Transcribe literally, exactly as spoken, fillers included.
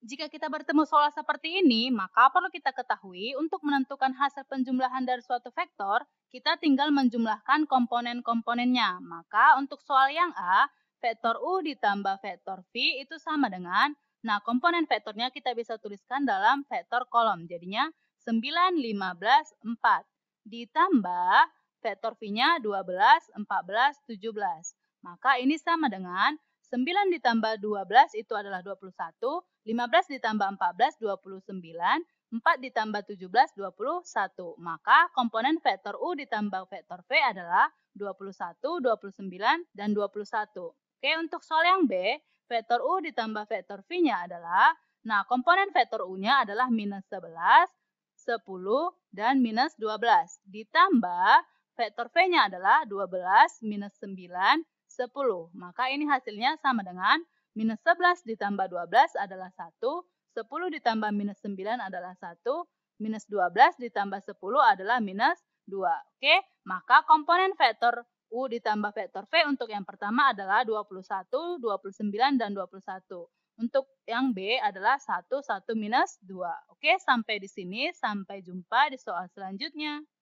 Jika kita bertemu soal seperti ini, maka perlu kita ketahui untuk menentukan hasil penjumlahan dari suatu vektor, kita tinggal menjumlahkan komponen-komponennya. Maka untuk soal yang A, vektor U ditambah vektor V itu sama dengan, nah komponen vektornya kita bisa tuliskan dalam vektor kolom. Jadinya sembilan, lima belas, empat. Ditambah vektor V-nya dua belas, empat belas, tujuh belas. Maka ini sama dengan sembilan ditambah dua belas itu adalah dua puluh satu, lima belas ditambah empat belas, dua puluh sembilan, empat ditambah tujuh belas, dua puluh satu. Maka komponen vektor U ditambah vektor V adalah dua puluh satu, dua puluh sembilan, dan dua puluh satu. Oke, untuk soal yang B, vektor U ditambah vektor V-nya adalah, nah komponen vektor U-nya adalah minus sebelas, sepuluh, dan minus dua belas. Ditambah vektor V-nya adalah dua belas, minus sembilan, sepuluh. Maka ini hasilnya sama dengan minus sebelas ditambah dua belas adalah satu, sepuluh ditambah minus sembilan adalah satu, minus dua belas ditambah sepuluh adalah minus dua. Oke, maka komponen vektor U ditambah vektor V untuk yang pertama adalah dua puluh satu, dua puluh sembilan, dan dua puluh satu. Untuk yang B adalah satu, satu, minus dua. Oke, sampai di sini. Sampai jumpa di soal selanjutnya.